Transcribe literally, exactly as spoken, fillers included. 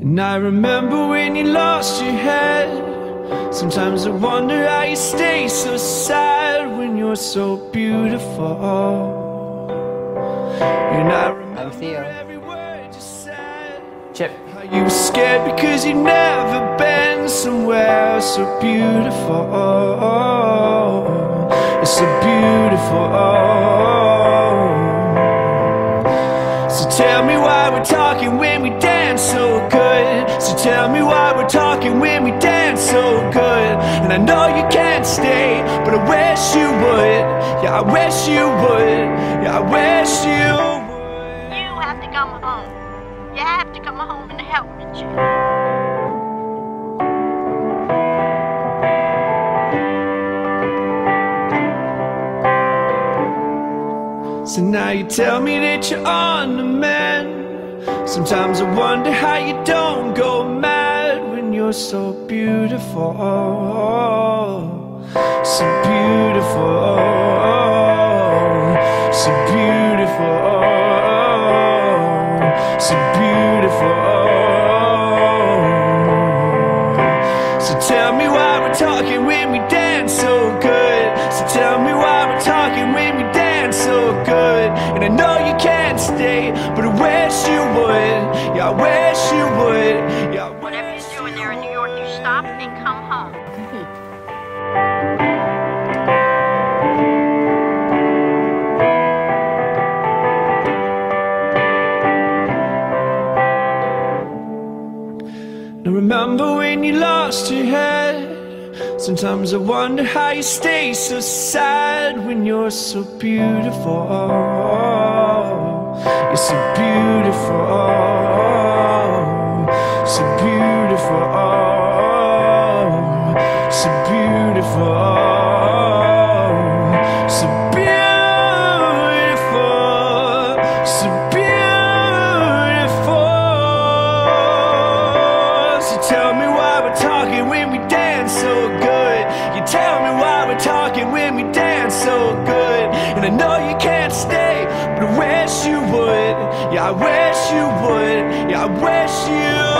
And I remember when you lost your head. Sometimes I wonder how you stay so sad when you're so beautiful. And I remember every word you said. Chip. How you were scared because you'd never been somewhere so beautiful. It's so beautiful. So tell me why we're talking when we dance so good. So tell me why we're talking when we dance so good. And I know you can't stay, but I wish you would. Yeah, I wish you would. Yeah, I wish you would. You have to come home. You have to come home and help me, Chip. So now you tell me that you're on the mend. Sometimes I wonder how you don't go mad when you're so beautiful. So beautiful. So beautiful. So beautiful. So tell me why we're talking when we dance so good. So tell me why we're talking when we dance so good. And I know you can't stay, but I wish you would. Yeah, I wish you would. Yeah, I whatever you're doing there in New York, you stop and come home. Now remember when you lost your head. Sometimes I wonder how you stay so sad when you're so beautiful. You're so beautiful. So beautiful. So beautiful. So beautiful. So beautiful. So tell me why we're talking when we dance so good. You tell me why we're talking when we dance so good. And I know you can't stay, but I wish you would. Yeah, I wish you would. Yeah, I wish you